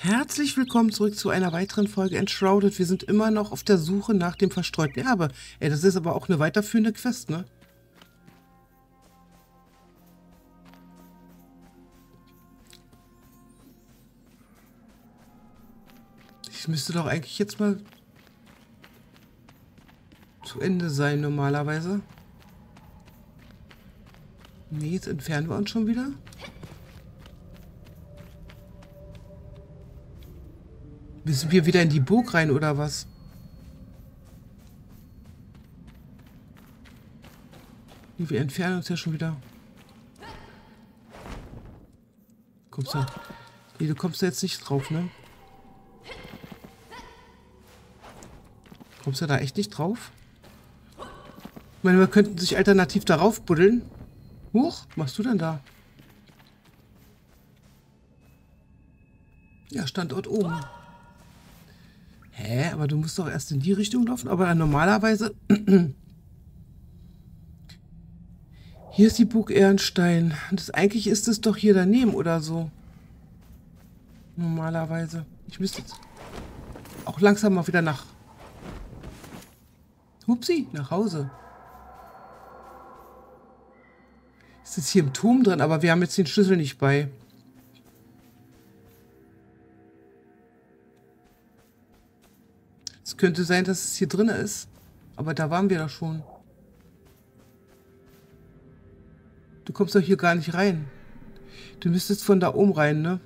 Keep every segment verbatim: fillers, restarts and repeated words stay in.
Herzlich willkommen zurück zu einer weiteren Folge Enshrouded. Wir sind immer noch auf der Suche nach dem verstreuten Erbe. Ey, das ist aber auch eine weiterführende Quest, ne? Ich müsste doch eigentlich jetzt mal zu Ende sein normalerweise. Nee, jetzt entfernen wir uns schon wieder. Müssen wir wieder in die Burg rein, oder was? Wir entfernen uns ja schon wieder. Kommst du? Nee, du kommst da jetzt nicht drauf, ne? Kommst du da echt nicht drauf? Ich meine, wir könnten sich alternativ darauf buddeln. Huch, was machst du denn da? Ja, Standort oben. Hä, aber du musst doch erst in die Richtung laufen. Aber normalerweise... Hier ist die Burg Ehrenstein. Das, eigentlich ist es doch hier daneben oder so. Normalerweise. Ich müsste jetzt auch langsam mal wieder nach... Hupsi, nach Hause. Ist jetzt hier im Turm drin, aber wir haben jetzt den Schlüssel nicht bei. Könnte sein, dass es hier drin ist. Aber da waren wir doch schon. Du kommst doch hier gar nicht rein. Du müsstest von da oben rein, ne?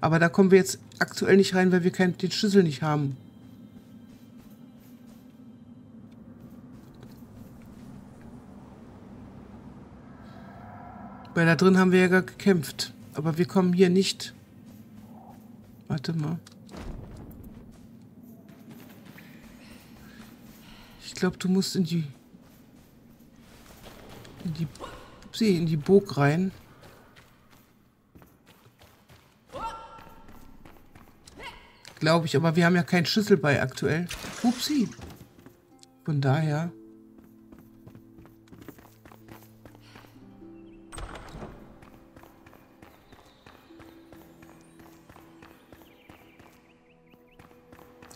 Aber da kommen wir jetzt aktuell nicht rein, weil wir keinen, den Schlüssel nicht haben. Weil da drin haben wir ja gar gekämpft. Aber wir kommen hier nicht. Warte mal. Ich glaube, du musst in die, in die, upsie, in die Burg rein. Glaube ich, aber wir haben ja keinen Schlüssel bei aktuell. Upsi. Von daher.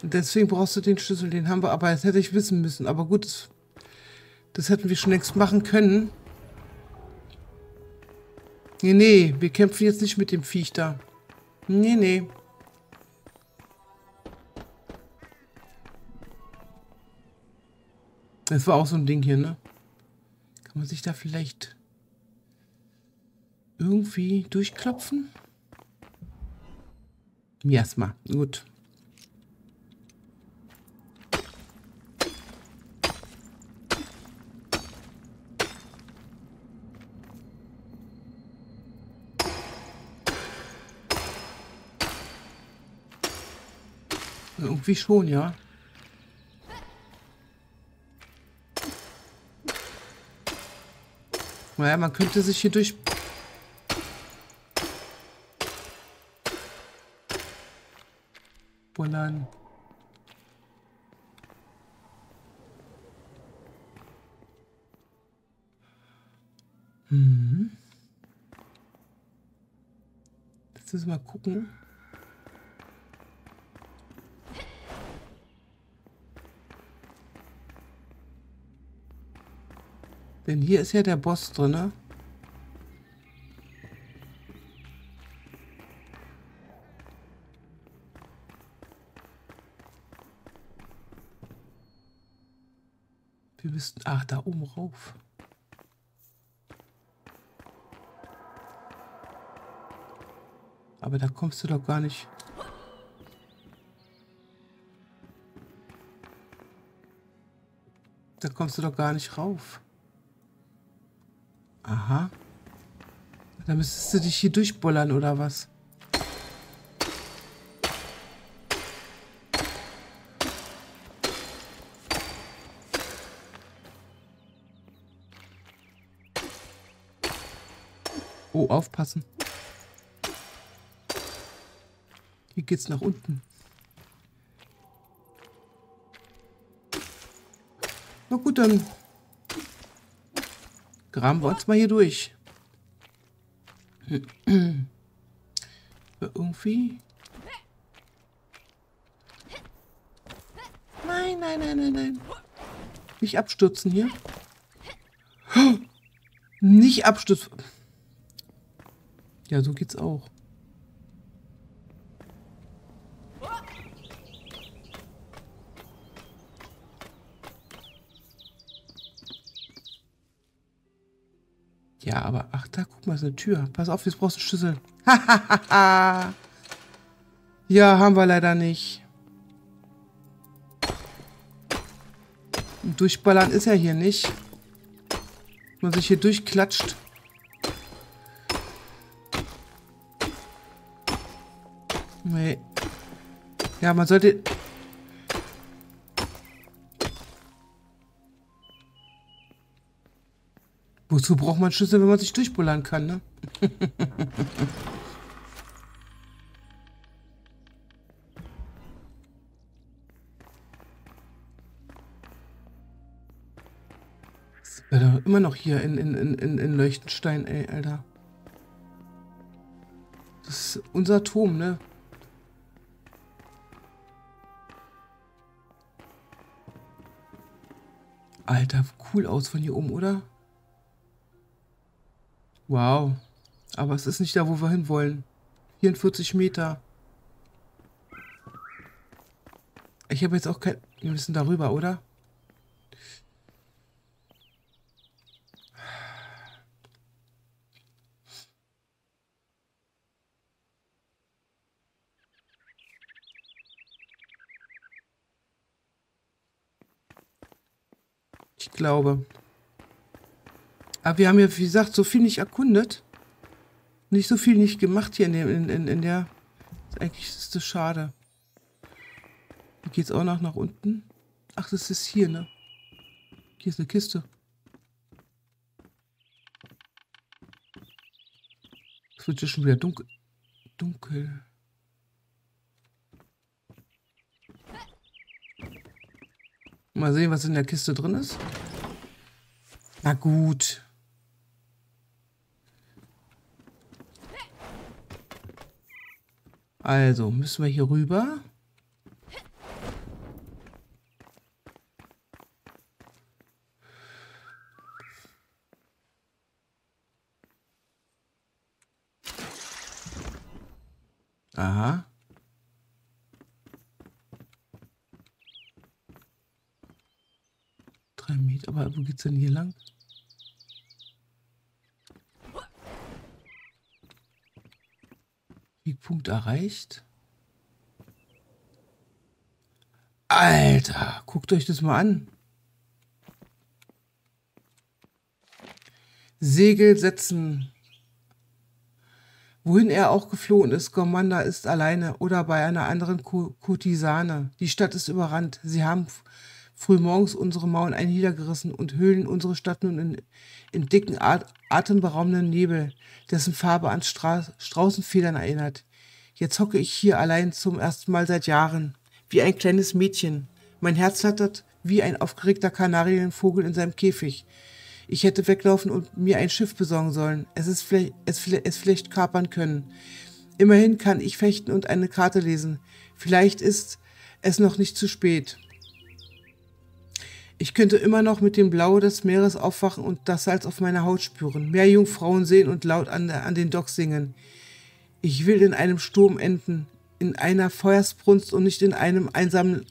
Deswegen brauchst du den Schlüssel, den haben wir, aber das hätte ich wissen müssen. Aber gut, das, das hätten wir schon längst machen können. Nee, nee, wir kämpfen jetzt nicht mit dem Viech da. Nee, nee. Das war auch so ein Ding hier, ne? Kann man sich da vielleicht irgendwie durchklopfen? Miasma, gut. Irgendwie schon, ja. Naja, man könnte sich hier durch... Bullern. Hm. Jetzt müssen wir mal gucken. Denn hier ist ja der Boss drin, ne? Wir müssten... Ach, da oben rauf. Aber da kommst du doch gar nicht... Da kommst du doch gar nicht rauf. Aha. Dann müsstest du dich hier durchbollern, oder was? Oh, aufpassen. Hier geht's nach unten. Na gut, dann... Graben wir uns mal hier durch. Irgendwie Nein, nein, nein, nein, nein. Nicht abstürzen hier. Nicht abstürzen. Ja, so geht's auch. Ja, aber ach, da guck mal, ist eine Tür. Pass auf, jetzt brauchst du einen Schlüssel. Hahaha. Ja, haben wir leider nicht. Durchballern ist ja hier nicht. Wenn man sich hier durchklatscht. Nee. Ja, man sollte... Wozu braucht man Schlüssel, wenn man sich durchbullern kann, ne? Alter, immer noch hier in, in, in, in Leuchtenstein, ey, Alter. Das ist unser Turm, ne? Alter, cool aus von hier oben, oder? Wow. Aber es ist nicht da, wo wir hinwollen. vierundvierzig Meter. Ich habe jetzt auch kein... Wir müssen darüber, oder? Ich glaube... Aber wir haben ja, wie gesagt, so viel nicht erkundet. Nicht so viel nicht gemacht hier in, dem, in, in, in der... Eigentlich ist das schade. Hier geht es auch noch nach unten. Ach, das ist hier, ne? Hier ist eine Kiste. Es wird ja schon wieder dunkel. Dunkel. Mal sehen, was in der Kiste drin ist. Na gut. Also, müssen wir hier rüber. Aha. Drei Meter, aber wo geht's denn hier lang? Punkt erreicht. Alter, guckt euch das mal an. Segel setzen. Wohin er auch geflohen ist, Gormanda ist alleine oder bei einer anderen Kurtisane. Die Stadt ist überrannt. Sie haben frühmorgens unsere Mauern einniedergerissen und hüllen unsere Stadt nun in, in dicken, atemberaubenden Nebel, dessen Farbe an Stra- Straußenfedern erinnert. Jetzt hocke ich hier allein zum ersten Mal seit Jahren, wie ein kleines Mädchen. Mein Herz flattert wie ein aufgeregter Kanarienvogel in seinem Käfig. Ich hätte weglaufen und mir ein Schiff besorgen sollen, es, ist vielleicht, es, es vielleicht kapern können. Immerhin kann ich fechten und eine Karte lesen. Vielleicht ist es noch nicht zu spät. Ich könnte immer noch mit dem Blau des Meeres aufwachen und das Salz auf meiner Haut spüren, mehr Jungfrauen sehen und laut an, an den Docks singen. Ich will in einem Sturm enden, in einer Feuersbrunst und nicht in einem einsamen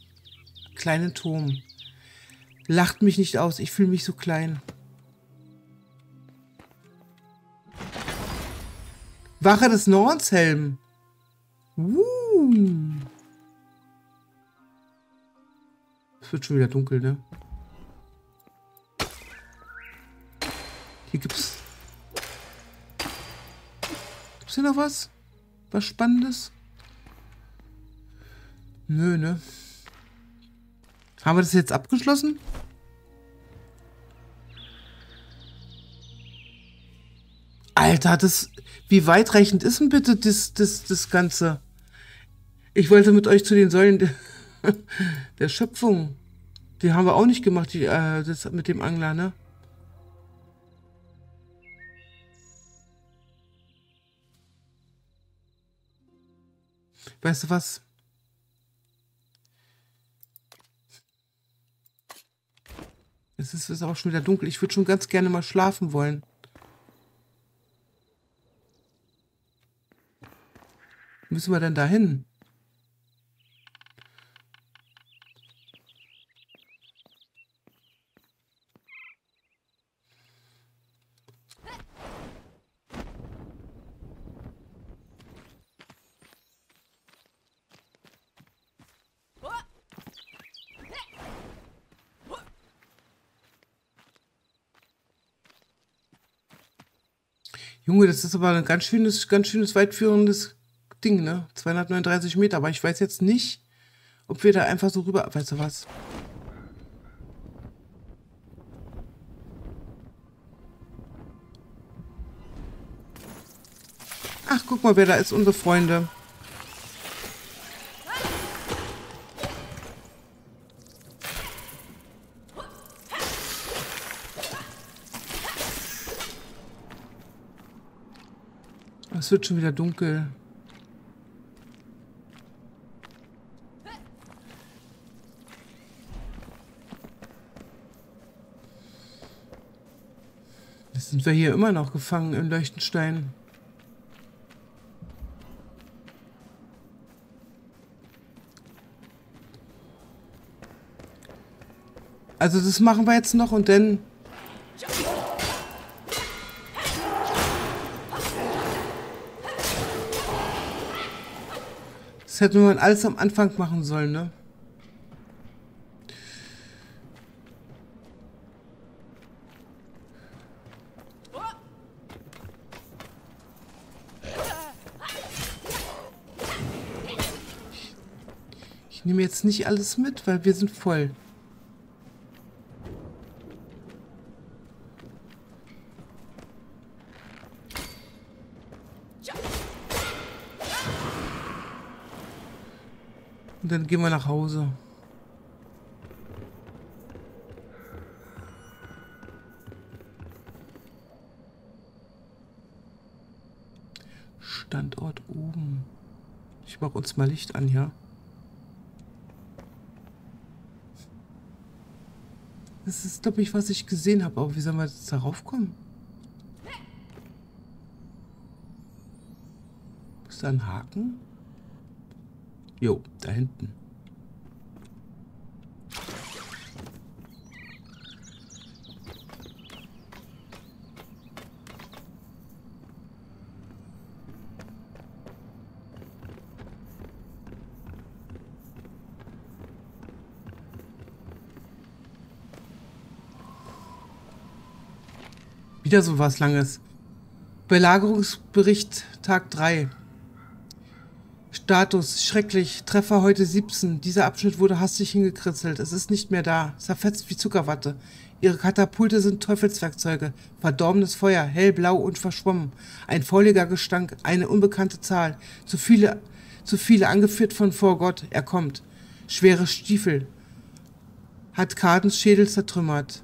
kleinen Turm. Lacht mich nicht aus, ich fühle mich so klein. Wache des Nordens, Helm. Uh. Es wird schon wieder dunkel, ne? Hier gibt's... Gibt's hier noch was? Was Spannendes? Nö, ne? Haben wir das jetzt abgeschlossen? Alter, das... Wie weitreichend ist denn bitte das, das, das Ganze? Ich wollte mit euch zu den Säulen der, der Schöpfung. Die haben wir auch nicht gemacht, die, äh, das mit dem Angler, ne? Weißt du was? Es ist, es ist auch schon wieder dunkel. Ich würde schon ganz gerne mal schlafen wollen. Müssen wir denn da hin? Junge, das ist aber ein ganz schönes, ganz schönes weitführendes Ding, ne? zweihundertneununddreißig Meter, aber ich weiß jetzt nicht, ob wir da einfach so rüber... Weißt du was? Ach, guck mal, wer da ist, unsere Freunde. Es wird schon wieder dunkel. Jetzt sind wir hier immer noch gefangen im Leuchtenstein. Also das machen wir jetzt noch und dann... Das hätte man alles am Anfang machen sollen, ne? Ich, ich nehme jetzt nicht alles mit, weil wir sind voll. Und dann gehen wir nach Hause. Standort oben. Ich mach uns mal Licht an, ja? Das ist, glaube ich, was ich gesehen habe. Aber wie sollen wir jetzt darauf kommen? Ist da ein Haken? Jo, da hinten. Wieder so was Langes. Belagerungsbericht Tag drei. Status, schrecklich, Treffer heute siebzehn. Dieser Abschnitt wurde hastig hingekritzelt. Es ist nicht mehr da. Zerfetzt wie Zuckerwatte. Ihre Katapulte sind Teufelswerkzeuge. Verdorbenes Feuer, hellblau und verschwommen. Ein fauliger Gestank, eine unbekannte Zahl. Zu viele, zu viele angeführt von vor Gott. Er kommt. Schwere Stiefel. Hat Kadens Schädel zertrümmert.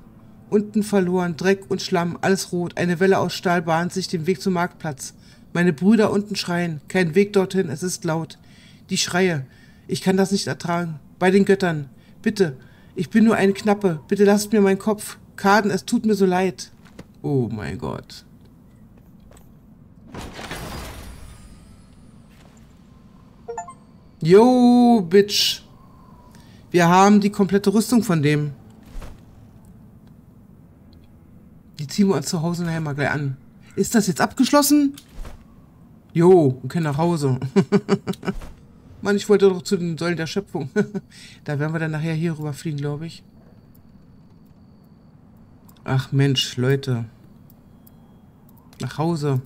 Unten verloren, Dreck und Schlamm, alles rot. Eine Welle aus Stahl bahnt sich den Weg zum Marktplatz. Meine Brüder unten schreien. Kein Weg dorthin, es ist laut. Die Schreie. Ich kann das nicht ertragen. Bei den Göttern. Bitte. Ich bin nur ein Knappe. Bitte lasst mir meinen Kopf. Kaden, es tut mir so leid. Oh mein Gott. Yo, Bitch. Wir haben die komplette Rüstung von dem. Die ziehen wir uns zu Hause nachher mal gleich an. Ist das jetzt abgeschlossen? Jo, wir können nach Hause. Mann, ich wollte doch zu den Säulen der Schöpfung. Da werden wir dann nachher hier rüberfliegen, glaube ich. Ach Mensch, Leute. Nach Hause.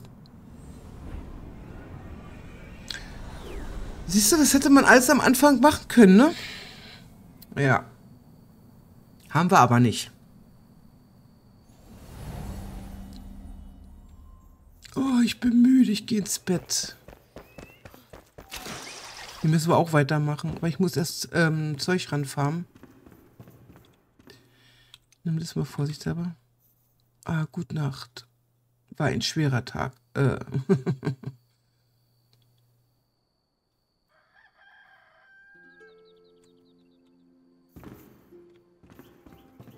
Siehst du, das hätte man alles am Anfang machen können, ne? Ja. Haben wir aber nicht. Oh, ich bin müde, ich gehe ins Bett. Hier müssen wir auch weitermachen, aber ich muss erst ähm, Zeug ranfarmen. Nimm das mal vorsichtshalber. Ah, gute Nacht. War ein schwerer Tag. Äh.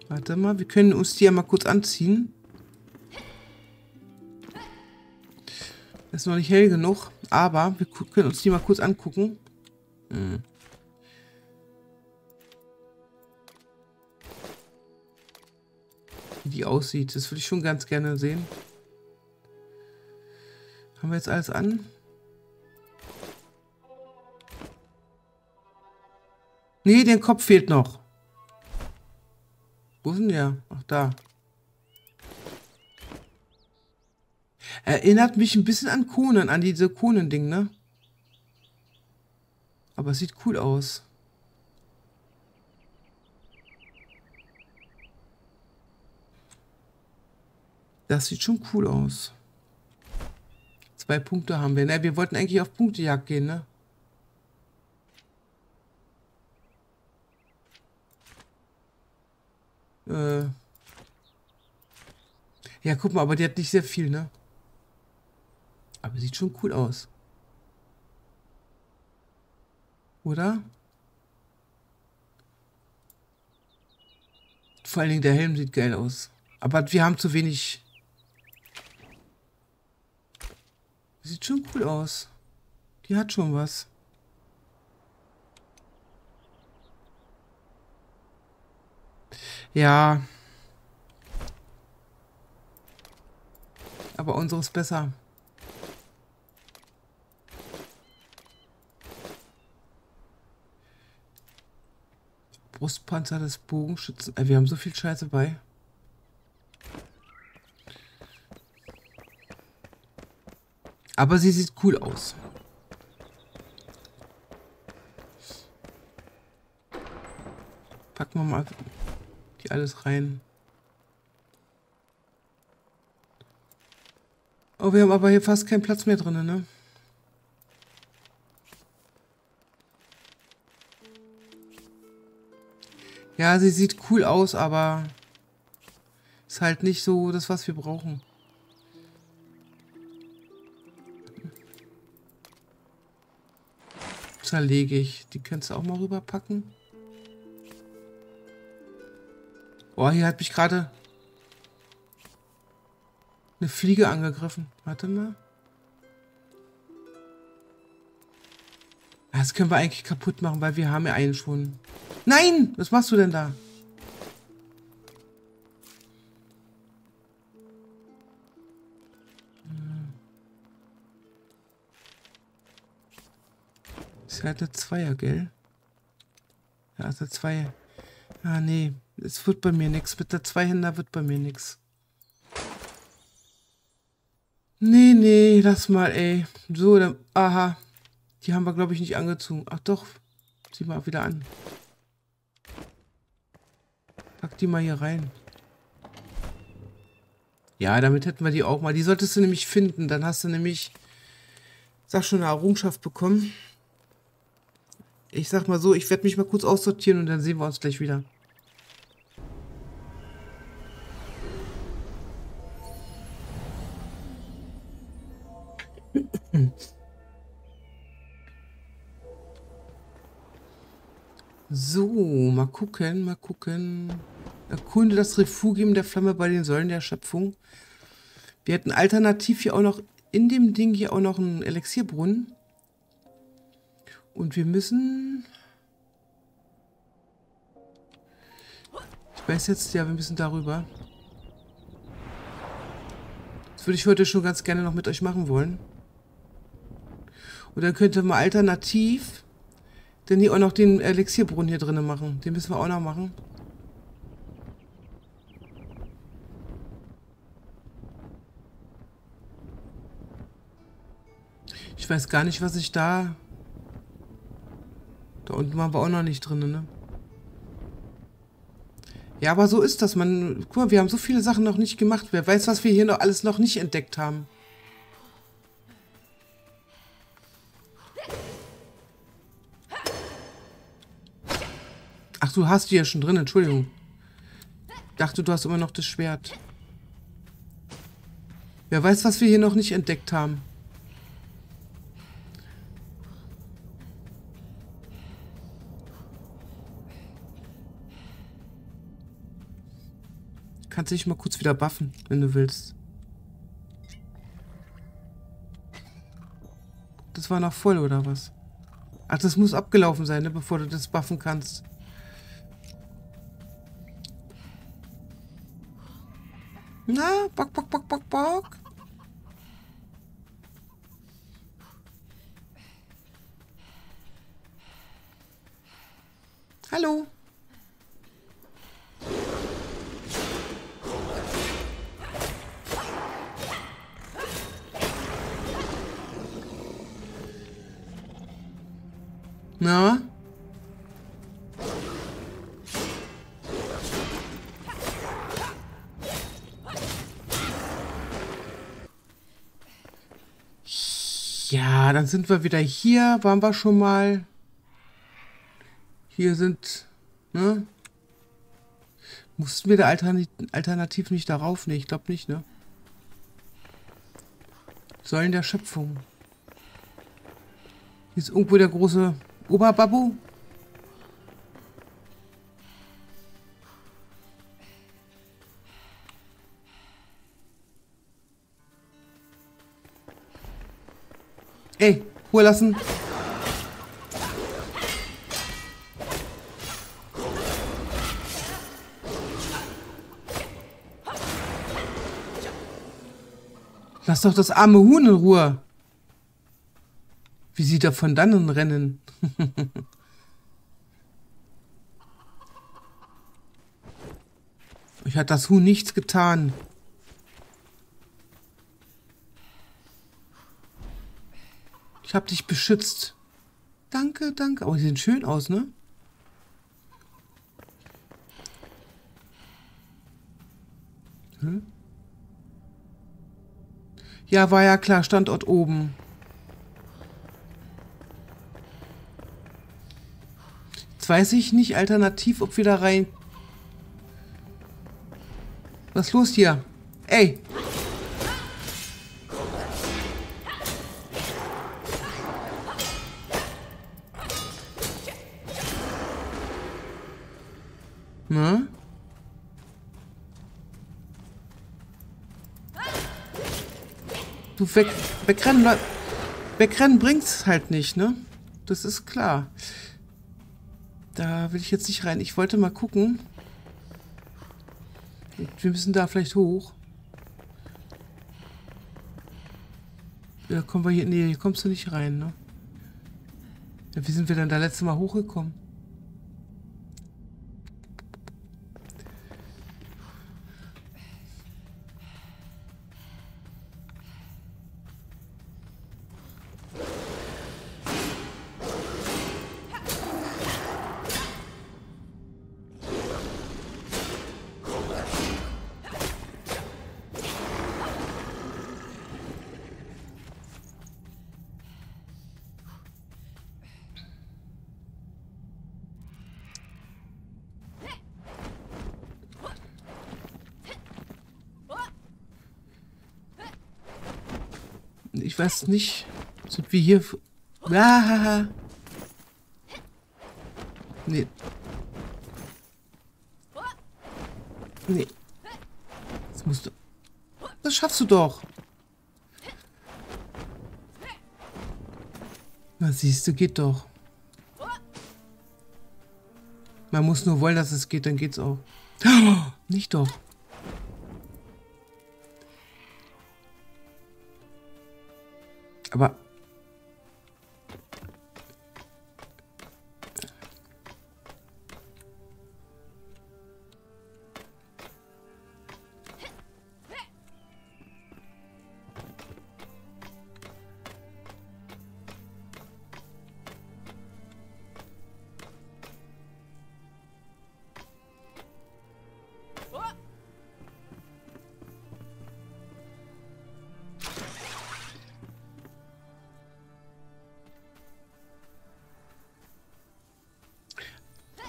Warte mal, wir können uns die ja mal kurz anziehen. Das ist noch nicht hell genug, aber wir können uns die mal kurz angucken. Hm. Wie die aussieht, das würde ich schon ganz gerne sehen. Haben wir jetzt alles an? Nee, der Kopf fehlt noch. Wo ist denn der? Ach, da. Erinnert mich ein bisschen an Conan, an diese Conan-Ding, ne? Aber es sieht cool aus. Das sieht schon cool aus. Zwei Punkte haben wir. Ne, wir wollten eigentlich auf Punktejagd gehen, ne? Äh ja, guck mal, aber die hat nicht sehr viel, ne? Aber sieht schon cool aus. Oder? Vor allen Dingen der Helm sieht geil aus. Aber wir haben zu wenig. Sieht schon cool aus. Die hat schon was. Ja. Aber unsere ist besser. Brustpanzer des Bogenschützen. Wir haben so viel Scheiße bei. Aber sie sieht cool aus. Packen wir mal die alles rein. Oh, wir haben aber hier fast keinen Platz mehr drin, ne? Ja, sie sieht cool aus, aber ist halt nicht so das, was wir brauchen. Zerlege ich. Die kannst du auch mal rüberpacken. Oh, hier hat mich gerade eine Fliege angegriffen. Warte mal. Das können wir eigentlich kaputt machen, weil wir haben ja einen schon. Nein! Was machst du denn da? Ist halt der Zweier, gell? Ja, ist der Zweier. Ah, nee. Es wird bei mir nichts. Mit der Zweihänder wird bei mir nichts. Nee, nee. Lass mal, ey. So, dann. Aha. Die haben wir, glaube ich, nicht angezogen. Ach doch. Zieh mal wieder an. Pack die mal hier rein. Ja, damit hätten wir die auch mal. Die solltest du nämlich finden. Dann hast du nämlich, sag schon, eine Errungenschaft bekommen. Ich sag mal so, ich werde mich mal kurz aussortieren und dann sehen wir uns gleich wieder. So, mal gucken, mal gucken. Erkunde das Refugium der Flamme bei den Säulen der Schöpfung. Wir hätten alternativ hier auch noch, in dem Ding hier auch noch einen Elixierbrunnen. Und wir müssen... Ich weiß jetzt, ja, wir müssen darüber. Das würde ich heute schon ganz gerne noch mit euch machen wollen. Und dann könnte man alternativ... Denn hier auch noch den Elixierbrunnen hier drinnen machen. Den müssen wir auch noch machen. Ich weiß gar nicht, was ich da... Da unten waren wir auch noch nicht drin, ne? Ja, aber so ist das. Man, guck mal, wir haben so viele Sachen noch nicht gemacht. Wer weiß, was wir hier noch alles noch nicht entdeckt haben. Ach, du hast die ja schon drin, Entschuldigung. Ich dachte, du hast immer noch das Schwert. Wer weiß, was wir hier noch nicht entdeckt haben. Kannst dich mal kurz wieder buffen, wenn du willst. Das war noch voll, oder was? Ach, das muss abgelaufen sein, ne, bevor du das buffen kannst. Na, bock, bock, bock, bock, bock. Hallo. Na? Ja, dann sind wir wieder hier. Waren wir schon mal? Hier sind, ne? Mussten wir da alternativ nicht darauf? Ne, ich glaube nicht, ne? Säulen der Schöpfung. Hier ist irgendwo der große Oberbabu. Ey, Ruhe lassen. Lass doch das arme Huhn in Ruhe. Wie sie da von dannen rennen. Ich hat das Huhn nichts getan. Ich hab dich beschützt. Danke, danke. Aber die sehen schön aus, ne? Hm? Ja, war ja klar. Standort oben. Jetzt weiß ich nicht alternativ, ob wir da rein... Was ist los hier? Ey! Ne? Du weg, wegrennen, Leute. Wegrennen bringt's halt nicht, ne? Das ist klar. Da will ich jetzt nicht rein. Ich wollte mal gucken. Wir müssen da vielleicht hoch. Ja, kommen wir hier. Nee, hier kommst du nicht rein, ne? Ja, wie sind wir denn da letzte Mal hochgekommen? Ich weiß nicht, sind wir hier... Ah, nee. Nee. Das musst du... Das schaffst du doch. Na siehst du, geht doch. Man muss nur wollen, dass es geht, dann geht's auch. Nicht doch. Aber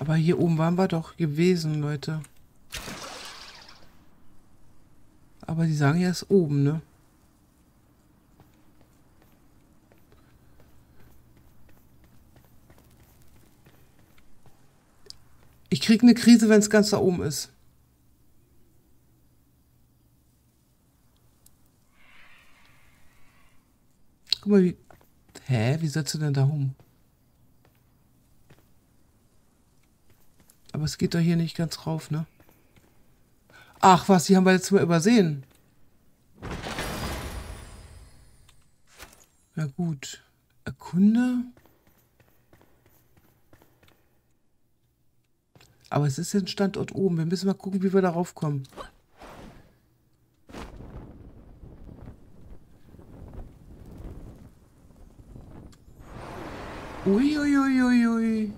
Aber hier oben waren wir doch gewesen, Leute. Aber die sagen ja, es ist oben, ne? Ich krieg eine Krise, wenn es ganz da oben ist. Guck mal, wie... Hä? Wie setzt du denn da um? Aber es geht doch hier nicht ganz rauf, ne? Ach was, die haben wir jetzt mal übersehen. Na gut. Erkunde. Aber es ist ja ein Standort oben. Wir müssen mal gucken, wie wir da raufkommen. Uiuiuiui. Ui, ui, ui.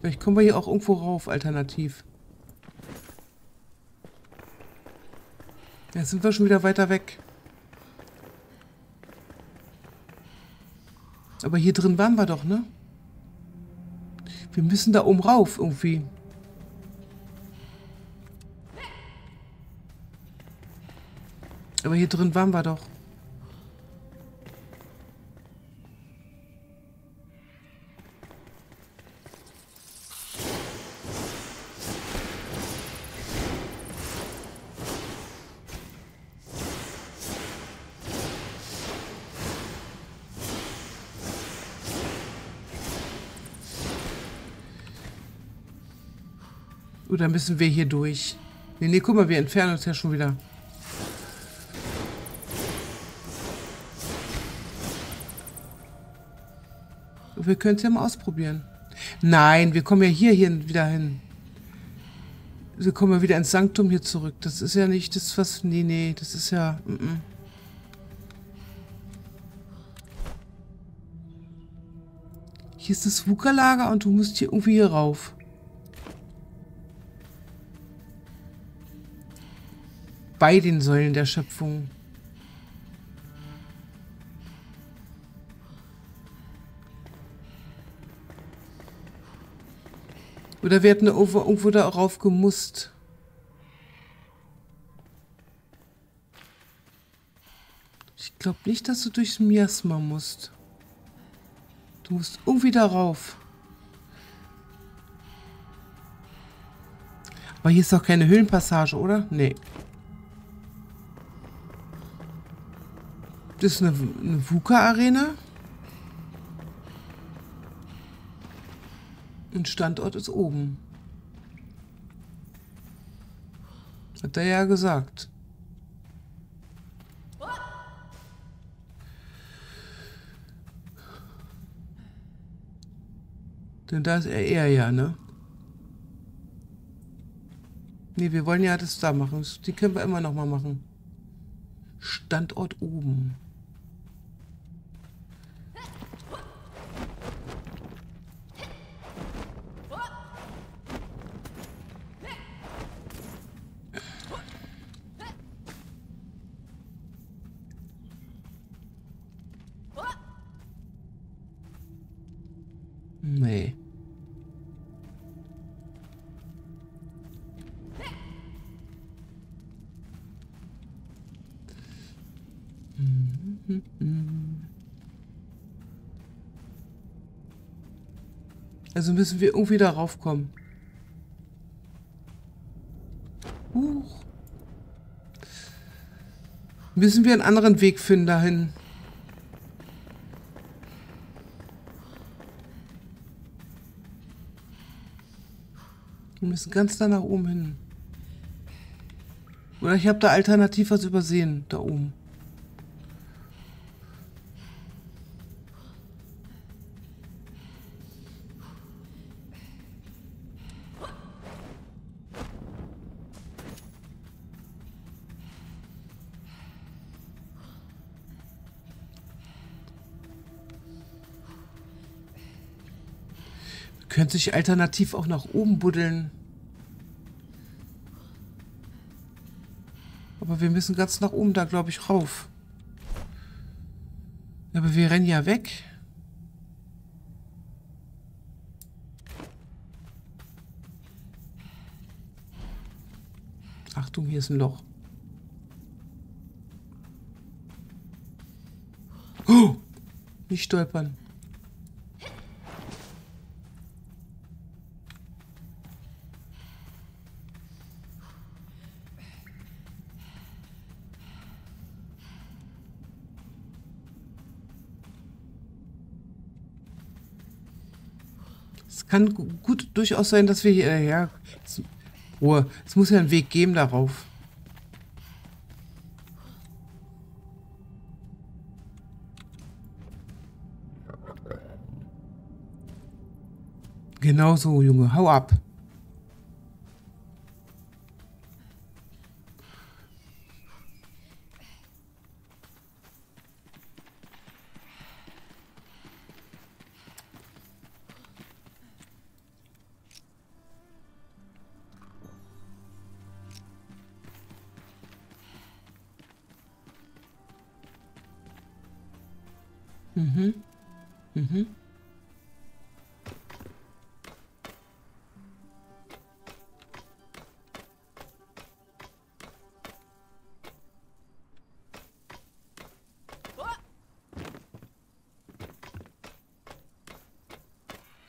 Vielleicht kommen wir hier auch irgendwo rauf, alternativ. Jetzt sind wir schon wieder weiter weg. Aber hier drin waren wir doch, ne? Wir müssen da oben rauf, irgendwie. Aber hier drin waren wir doch. Oder müssen wir hier durch? Nee, nee, guck mal, wir entfernen uns ja schon wieder. Wir können es ja mal ausprobieren. Nein, wir kommen ja hier, hier wieder hin. Wir kommen ja wieder ins Sanktum hier zurück. Das ist ja nicht das, was... Nee, nee, das ist ja... Mm -mm. Hier ist das Vukalager und du musst hier irgendwie hier rauf. Bei den Säulen der Schöpfung. Oder wir hätten irgendwo darauf gemusst. Ich glaube nicht, dass du durchs Miasma musst. Du musst irgendwie darauf. Aber hier ist doch keine Höhlenpassage, oder? Nee. Das ist eine, eine Vuka-Arena. Und Standort ist oben. Hat er ja gesagt. Denn da ist er eher ja, ne? Ne, wir wollen ja das da machen. Die können wir immer noch mal machen. Standort oben. Nee. Also müssen wir irgendwie da raufkommen. Huch. Müssen wir einen anderen Weg finden dahin. Wir müssen ganz da nach oben hin. Oder ich habe da alternativ was übersehen, da oben. Wir können sich alternativ auch nach oben buddeln. Aber wir müssen ganz nach oben da, glaube ich, rauf. Aber wir rennen ja weg. Achtung, hier ist ein Loch. Oh! Nicht stolpern. kann gut durchaus sein, dass wir hierher... Ruhe, es muss ja einen Weg geben darauf. Genau so, Junge, hau ab. Mhm. Mhm.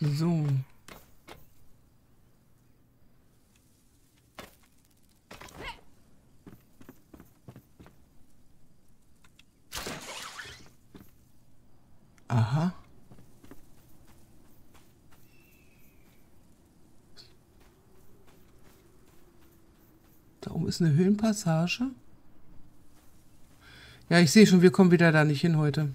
So. Aha. Da oben ist eine Höhenpassage. Ja, ich sehe schon, wir kommen wieder da nicht hin heute.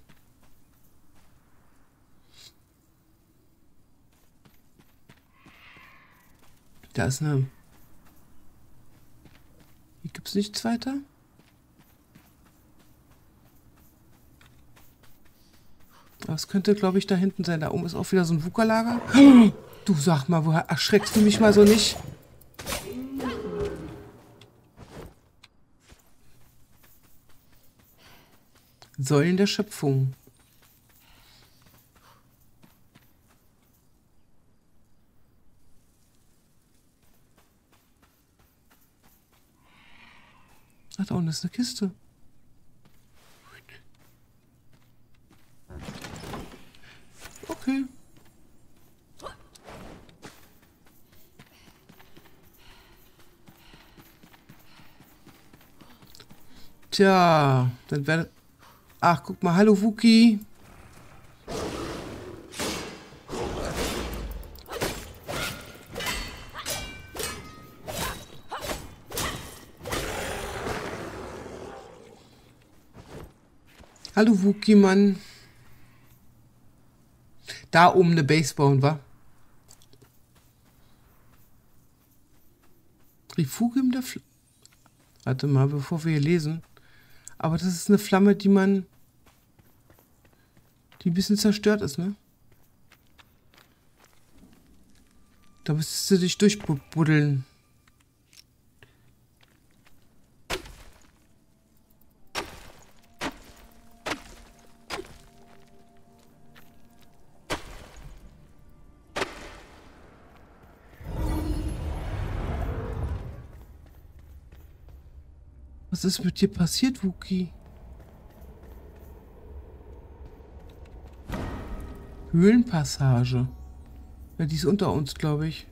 Da ist eine... Hier gibt es nichts weiter. Das könnte, glaube ich, da hinten sein. Da oben ist auch wieder so ein Vukalager. Du, sag mal, woher erschreckst du mich mal so nicht? Säulen der Schöpfung. Ach, da unten ist eine Kiste. Okay. Tja, dann wäre... Ach, guck mal, hallo Wookie. Hallo Wookie, Mann. Da oben eine Baseball, wa? Refugium der Flamme. Warte mal, bevor wir hier lesen. Aber das ist eine Flamme, die man... die ein bisschen zerstört ist, ne? Da müsstest du dich durchbuddeln. Was ist mit dir passiert, Wookie? Höhlenpassage. Ja, die ist unter uns, glaube ich.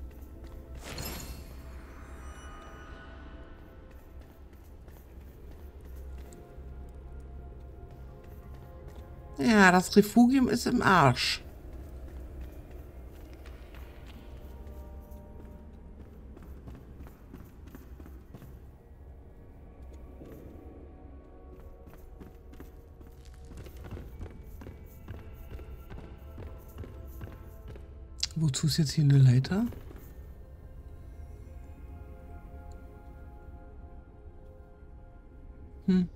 Ja, das Refugium ist im Arsch. Wozu ist jetzt hier eine Leiter? Hm.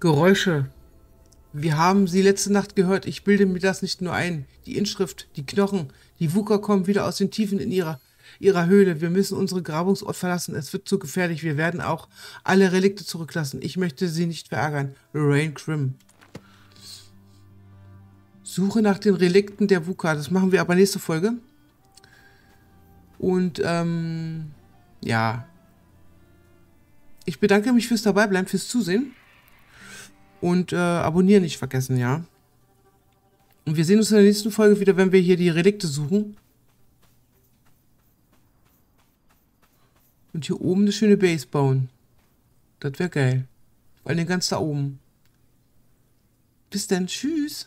Geräusche. Wir haben sie letzte Nacht gehört. Ich bilde mir das nicht nur ein. Die Inschrift, die Knochen, die Wucker kommen wieder aus den Tiefen in ihrer, ihrer Höhle. Wir müssen unseren Grabungsort verlassen. Es wird zu gefährlich. Wir werden auch alle Relikte zurücklassen. Ich möchte sie nicht verärgern. Lorraine Grimm. Suche nach den Relikten der Wucker. Das machen wir aber nächste Folge. Und, ähm, ja. Ich bedanke mich fürs Dabeibleiben, fürs Zusehen. Und äh, abonnieren nicht vergessen, ja. Und wir sehen uns in der nächsten Folge wieder, wenn wir hier die Relikte suchen. Und hier oben eine schöne Base bauen. Das wäre geil. Vor allem ganz da oben. Bis dann. Tschüss.